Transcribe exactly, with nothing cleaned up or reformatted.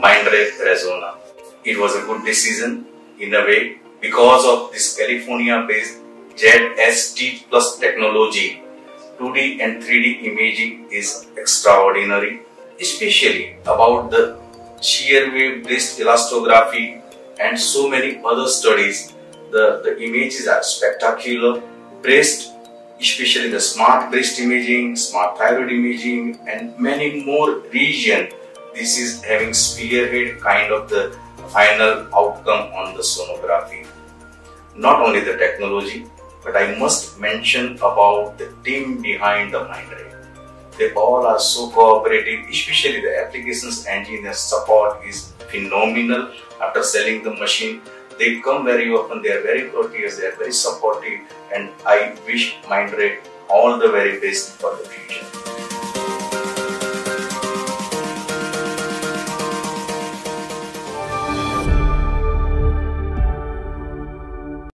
Mindrive, Arizona. It was a good decision in a way because of this California-based Z S T plus technology. two D and three D imaging is extraordinary, especially about the shear wave-based elastography and so many other studies. The, the images are spectacular. Breast, especially the smart breast imaging, smart thyroid imaging and many more region. This is having spearhead kind of the final outcome on the sonography. Not only the technology, but I must mention about the team behind the Mindrive. They all are so cooperative, especially the applications engineer support is phenomenal. After selling the machine, they come very often, they are very courteous, they are very supportive, and I wish Mindrive all the very best for the future.